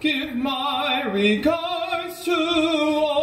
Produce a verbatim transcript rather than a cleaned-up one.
Give my regards to all.